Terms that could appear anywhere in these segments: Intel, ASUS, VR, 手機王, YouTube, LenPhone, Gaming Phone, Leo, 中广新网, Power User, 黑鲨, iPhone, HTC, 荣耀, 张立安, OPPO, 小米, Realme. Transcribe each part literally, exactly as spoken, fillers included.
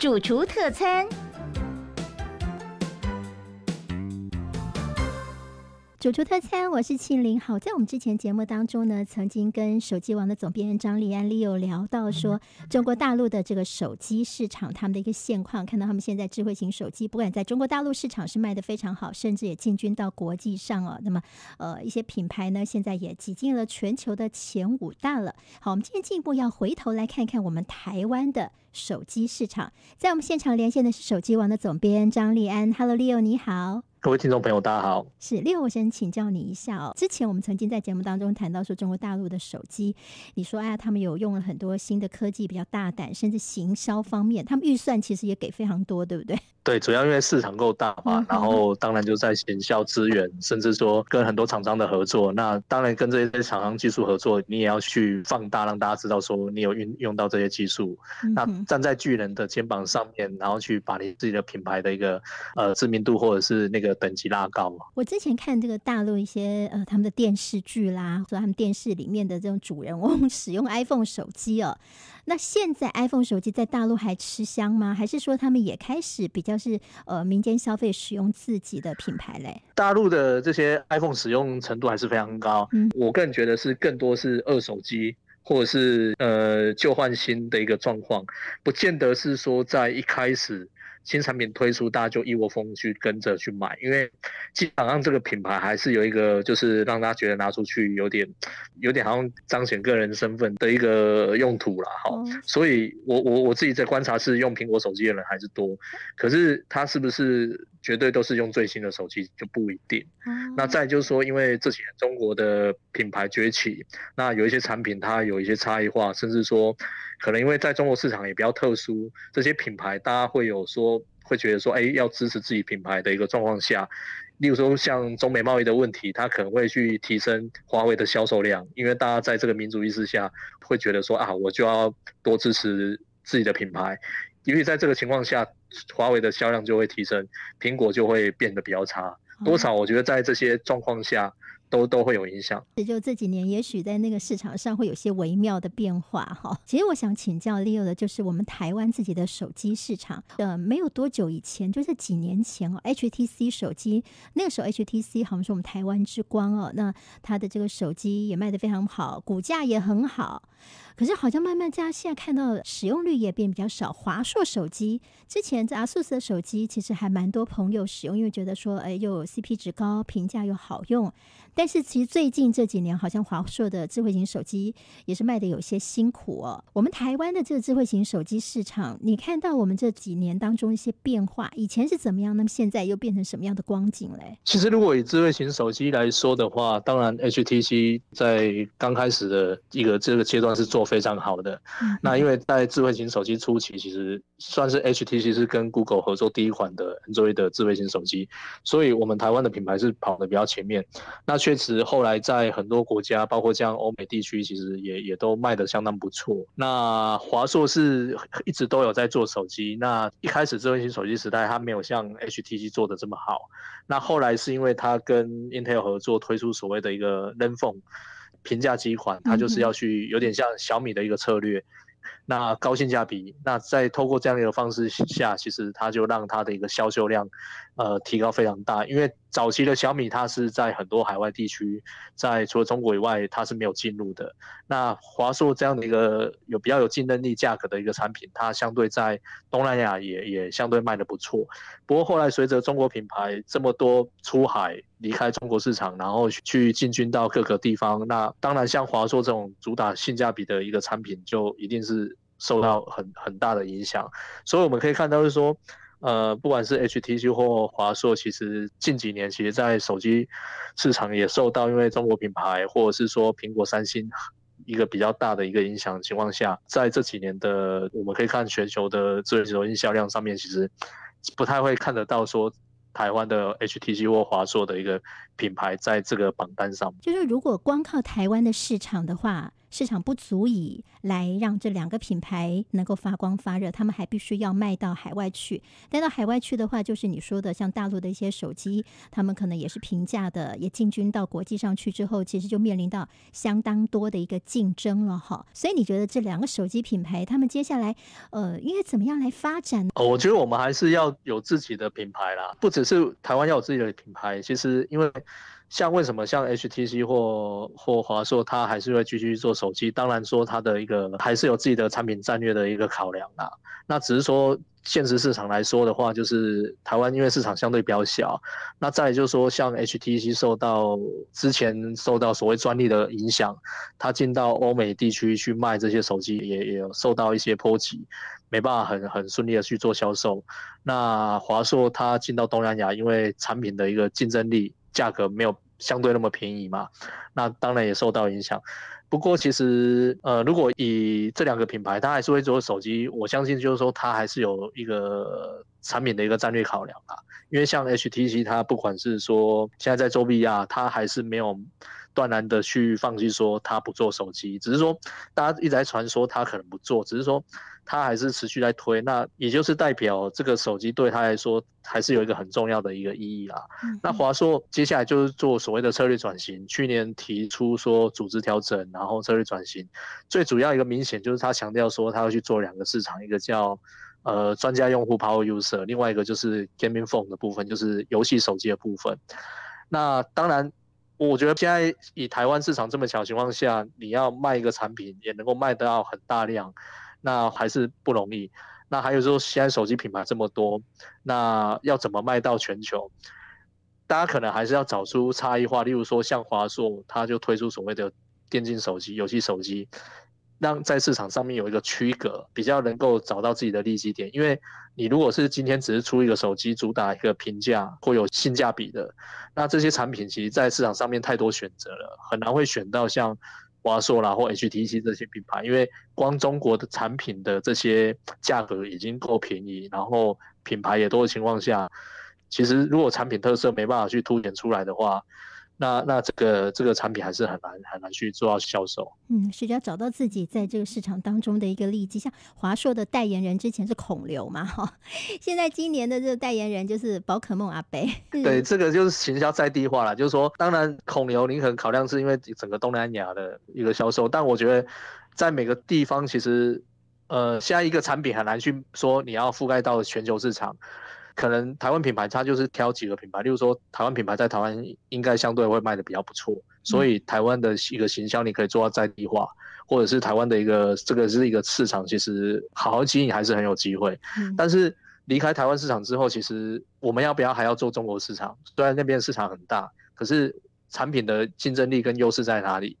主厨特餐。主厨特餐，我是庆玲。好，在我们之前节目当中呢，曾经跟手机网的总编张立安 Leo 聊到说，中国大陆的这个手机市场他们的一个现况，看到他们现在智慧型手机，不管在中国大陆市场是卖的非常好，甚至也进军到国际上哦。那么，呃，一些品牌呢，现在也挤进了全球的前五大了。好，我们今天进一步要回头来看看我们台湾的手机市场。在我们现场连线的是手机网的总编张立安 ，Hello Leo， 你好。各位听众朋友大家好，是 Leo， 我先请教你一下哦。之前我们曾经在节目当中谈到说中国大陆的手机，你说啊，他们有用了很多新的科技，比较大胆，甚至行销方面他们预算其实也给非常多，对不对？对，主要因为市场够大嘛，然后当然就在行销资源，甚至说跟很多厂商的合作，那当然跟这些厂商技术合作，你也要去放大让大家知道说你有运用到这些技术，那站在巨人的肩膀上面，然后去把你自己的品牌的一个呃知名度或者是那个等级拉高。我之前看这个大陆一些呃他们的电视剧啦，说他们电视里面的这种主人翁使用 iPhone 手机哦。那现在 iPhone 手机在大陆还吃香吗？还是说他们也开始比较是呃民间消费使用自己的品牌嘞？大陆的这些 iPhone 使用程度还是非常高，嗯，我个人觉得是更多是二手机。或者是呃旧换新的一个状况，不见得是说在一开始新产品推出大家就一窝蜂去跟着去买，因为基本上这个品牌还是有一个就是让大家觉得拿出去有点有点好像彰显个人身份的一个用途啦，哦，所以我我我自己在观察是用苹果手机的人还是多，可是他是不是绝对都是用最新的手机就不一定，嗯，那再就是说因为这几年中国的品牌崛起，那有一些产品它有一些差异化，甚至说可能因为在中国市场也比较特殊，这些品牌大家会有说会觉得说哎，欸，要支持自己品牌的一个状况下，例如说像中美贸易的问题，它可能会去提升华为的销售量，因为大家在这个民族意识下会觉得说啊，我就要多支持自己的品牌，因为在这个情况下华为的销量就会提升，苹果就会变得比较差，多少我觉得在这些状况下都都会有影响。就这几年也许在那个市场上会有些微妙的变化哈。其实我想请教 Leo 的就是我们台湾自己的手机市场，呃，没有多久以前，就是几年前哦 ，H T C 手机那个时候 H T C 好像是我们台湾之光哦，那它的这个手机也卖得非常好，股价也很好。可是好像慢慢大家现在看到使用率也变比较少。华硕手机之前这 ASUS 的手机其实还蛮多朋友使用，因为觉得说哎，又有 C P 值高，评价又好用。但是其实最近这几年好像华硕的智慧型手机也是卖的有些辛苦哦。我们台湾的这个智慧型手机市场，你看到我们这几年当中一些变化，以前是怎么样，那么现在又变成什么样的光景嘞？其实如果以智慧型手机来说的话，当然 H T C 在刚开始的一个这个阶段是做非常好的，嗯，那因为在智慧型手机初期，其实算是 H T C 是跟 Google 合作第一款的 Android 的智慧型手机，所以我们台湾的品牌是跑得比较前面。那确实后来在很多国家，包括像欧美地区，其实也也都卖得相当不错。那华硕是一直都有在做手机，那一开始智慧型手机时代，它没有像 H T C 做得这么好。那后来是因为它跟 Intel 合作推出所谓的一个 LenPhone 平价机款，它就是要去有点像小米的一个策略。那高性价比，那在透过这样的方式下，其实它就让它的一个销售量，呃，提高非常大。因为早期的小米，它是在很多海外地区，在除了中国以外，它是没有进入的。那华硕这样的一个有比较有竞争力价格的一个产品，它相对在东南亚也也相对卖得不错。不过后来随着中国品牌这么多出海离开中国市场，然后去进军到各个地方，那当然像华硕这种主打性价比的一个产品，就一定是受到很很大的影响。所以我们可以看到是说，呃，不管是 H T C 或华硕，其实近几年其实在手机市场也受到因为中国品牌或者是说苹果、三星一个比较大的一个影响的情况下，在这几年的我们可以看全球的智慧型手机销量上面，其实不太会看得到说台湾的 H T C 或华硕的一个品牌在这个榜单上。就是如果光靠台湾的市场的话，市场不足以来让这两个品牌能够发光发热，他们还必须要卖到海外去。但到海外去的话，就是你说的像大陆的一些手机，他们可能也是平价的，也进军到国际上去之后，其实就面临到相当多的一个竞争了哈。所以你觉得这两个手机品牌他们接下来呃应该怎么样来发展呢？哦，我觉得我们还是要有自己的品牌啦，不只是台湾要有自己的品牌。其实因为像为什么像 H T C 或或华硕，它还是会继续做手机，当然说它的一个还是有自己的产品战略的一个考量啦。那只是说现实市场来说的话，就是台湾因为市场相对比较小，那再来就是说像 H T C 受到之前受到所谓专利的影响，它进到欧美地区去卖这些手机也也有受到一些波及，没办法很很顺利的去做销售。那华硕它进到东南亚，因为产品的一个竞争力，价格没有相对那么便宜嘛，那当然也受到影响。不过其实呃，如果以这两个品牌，它还是会做手机，我相信就是说它还是有一个产品的一个战略考量啦。因为像 H T C 它不管是说现在在做 V R， 它还是没有断然的去放弃说它不做手机，只是说大家一直在传说它可能不做，只是说它还是持续在推，那也就是代表这个手机对它来说还是有一个很重要的一个意义啦。嗯嗯，那华硕接下来就是做所谓的策略转型，去年提出说组织调整，然后策略转型最主要一个明显就是他强调说他要去做两个市场，一个叫呃专家用户 Power User， 另外一个就是 Gaming Phone 的部分，就是游戏手机的部分。那当然我觉得现在以台湾市场这么小的情况下，你要卖一个产品也能够卖得到很大量，那还是不容易。那还有说现在手机品牌这么多，那要怎么卖到全球，大家可能还是要找出差异化。例如说像华硕，它就推出所谓的电竞手机、游戏手机，让在市场上面有一个区隔，比较能够找到自己的利基点。因为你如果是今天只是出一个手机，主打一个平价或有性价比的，那这些产品其实在市场上面太多选择了，很难会选到像华硕啦或 H T C 这些品牌，因为光中国的产品的这些价格已经够便宜，然后品牌也多的情况下，其实如果产品特色没办法去凸显出来的话，那那这个这个产品还是很难很难去做到销售。嗯，是要找到自己在这个市场当中的一个利基。像华硕的代言人之前是孔刘嘛，哈，现在今年的这个代言人就是宝可梦阿北。对，这个就是行销在地化啦，就是说，当然孔刘你可能考量是因为整个东南亚的一个销售，但我觉得在每个地方其实，呃，现在一个产品很难去说你要覆盖到全球市场。可能台湾品牌它就是挑几个品牌，例如说台湾品牌在台湾应该相对会卖的比较不错，所以台湾的一个行销你可以做到在地化，或者是台湾的一个这个是一个市场，其实好好经营还是很有机会。但是离开台湾市场之后，其实我们要不要还要做中国市场？虽然那边市场很大，可是产品的竞争力跟优势在哪里？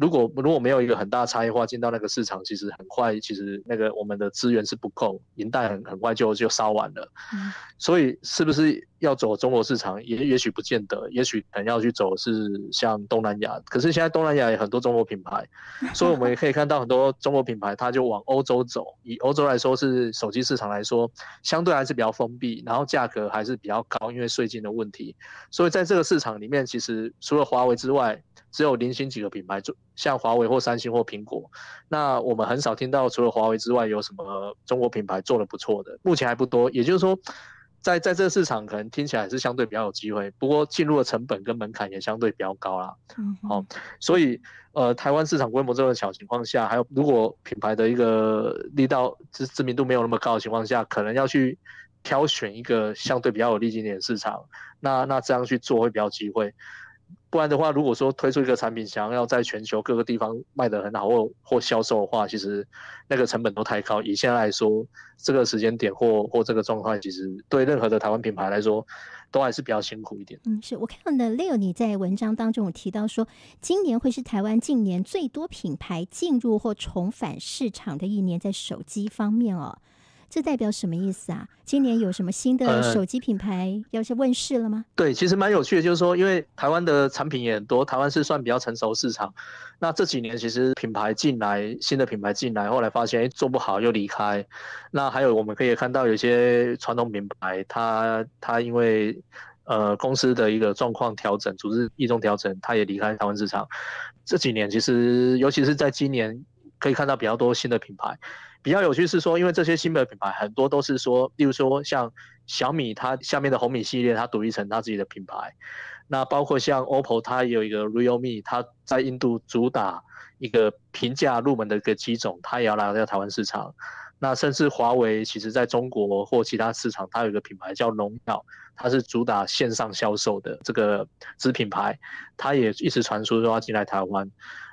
如果如果没有一个很大差异化进到那个市场，其实很快，其实那个我们的资源是不够，银弹很很快就就烧完了。嗯，所以是不是要走中国市场，也也许不见得，也许可能要去走是像东南亚。可是现在东南亚也很多中国品牌，所以我们也可以看到很多中国品牌，它就往欧洲走。以欧洲来说，是手机市场来说，相对还是比较封闭，然后价格还是比较高，因为税金的问题。所以在这个市场里面，其实除了华为之外，只有零星几个品牌，像华为或三星或苹果，那我们很少听到除了华为之外有什么中国品牌做得不错的，目前还不多。也就是说在在这个市场可能听起来是相对比较有机会，不过进入的成本跟门槛也相对比较高啦。嗯，哦，所以呃，台湾市场规模这么小情况下，还有如果品牌的一个力道知名度没有那么高的情况下，可能要去挑选一个相对比较有利基点的市场，那那这样去做会比较有机会。不然的话，如果说推出一个产品想要在全球各个地方卖得很好或或销售的话，其实那个成本都太高。以现在来说，这个时间点或或这个状况，其实对任何的台湾品牌来说都还是比较辛苦一点。嗯，是我看到的 Leo 你在文章当中有提到说，今年会是台湾近年最多品牌进入或重返市场的一年，在手机方面哦，这代表什么意思啊？今年有什么新的手机品牌要是问世了吗？呃、对，其实蛮有趣的，就是说因为台湾的产品也很多，台湾是算比较成熟市场，那这几年其实品牌进来，新的品牌进来，后来发现哎做不好又离开。那还有我们可以看到有些传统品牌，它它因为呃公司的一个状况调整，组织一中调整，它也离开台湾市场。这几年其实，尤其是在今年，可以看到比较多新的品牌。比较有趣是说，因为这些新的品牌很多都是说，例如说像小米，它下面的红米系列，它独立成它自己的品牌。那包括像 O P P O， 它有一个 Realme， 它在印度主打一个平价入门的一个机种，它也要来到台湾市场。那甚至华为，其实在中国或其他市场，它有一个品牌叫荣耀，它是主打线上销售的这个子品牌，它也一直传出说要进来台湾。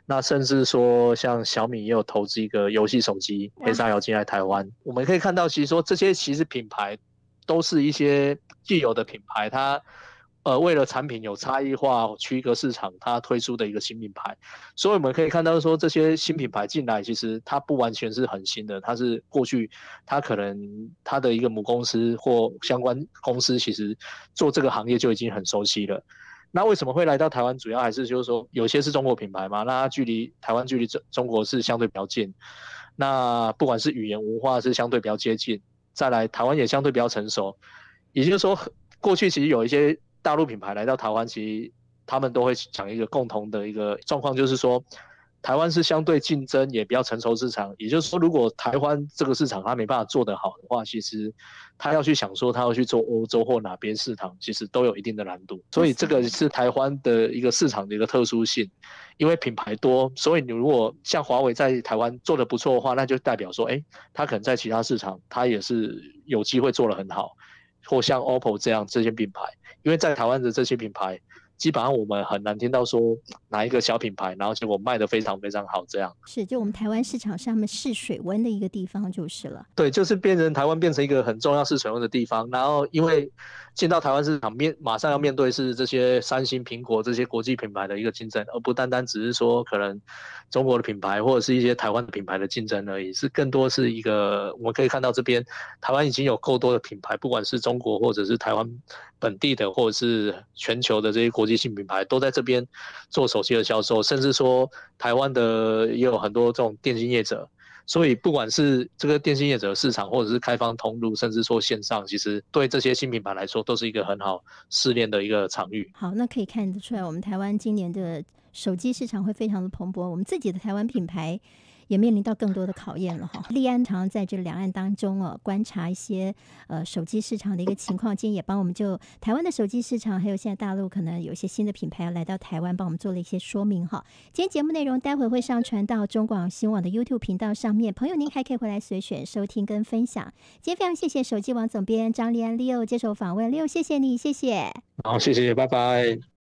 那甚至说，像小米也有投资一个游戏手机黑鲨瑶进来台湾。我们可以看到，其实说这些其实品牌都是一些既有的品牌，它。呃，为了产品有差异化、区隔市场，它推出的一个新品牌，所以我们可以看到说，这些新品牌进来，其实它不完全是很新的，它是过去它可能它的一个母公司或相关公司，其实做这个行业就已经很熟悉了。那为什么会来到台湾？主要还是就是说，有些是中国品牌嘛，那它距离台湾距离中国是相对比较近，那不管是语言文化是相对比较接近，再来台湾也相对比较成熟，也就是说，过去其实有一些。大陆品牌来到台湾，其实他们都会讲一个共同的一个状况，就是说，台湾是相对竞争也比较成熟市场。也就是说，如果台湾这个市场它没办法做得好的话，其实他要去想说他要去做欧洲或哪边市场，其实都有一定的难度。所以这个是台湾的一个市场的一个特殊性，因为品牌多，所以你如果像华为在台湾做得不错的话，那就代表说，哎，他可能在其他市场他也是有机会做得很好。或像 O P P O 这样这些品牌，因为在台湾的这些品牌，基本上我们很难听到说哪一个小品牌，然后结果卖得非常非常好这样。是，就我们台湾市场是他们试水温的一个地方就是了。对，就是变成台湾变成一个很重要试水温的地方。然后因为进到台湾市场面，马上要面对是这些三星、苹果这些国际品牌的一个竞争，而不单单只是说可能中国的品牌或者是一些台湾的品牌的竞争而已，是更多是一个我们可以看到这边台湾已经有够多的品牌，不管是中国或者是台湾本地的，或者是全球的这些国。国际性品牌都在这边做手机的销售，甚至说台湾的也有很多这种电信业者，所以不管是这个电信业者的市场，或者是开放通路，甚至说线上，其实对这些新品牌来说都是一个很好试炼的一个场域。好，那可以看得出来，我们台湾今年的手机市场会非常的蓬勃，我们自己的台湾品牌也面临到更多的考验了哈。立安常在这两岸当中哦，观察一些呃手机市场的一个情况，今天也帮我们就台湾的手机市场，还有现在大陆可能有一些新的品牌要来到台湾，帮我们做了一些说明哈。今天节目内容待会会上传到中广新网的 YouTube 频道上面，朋友您还可以回来随选收听跟分享。今天非常谢谢手机网总编张立安 Leo 接受访问， Leo 谢谢你，谢谢。好，谢谢，拜拜。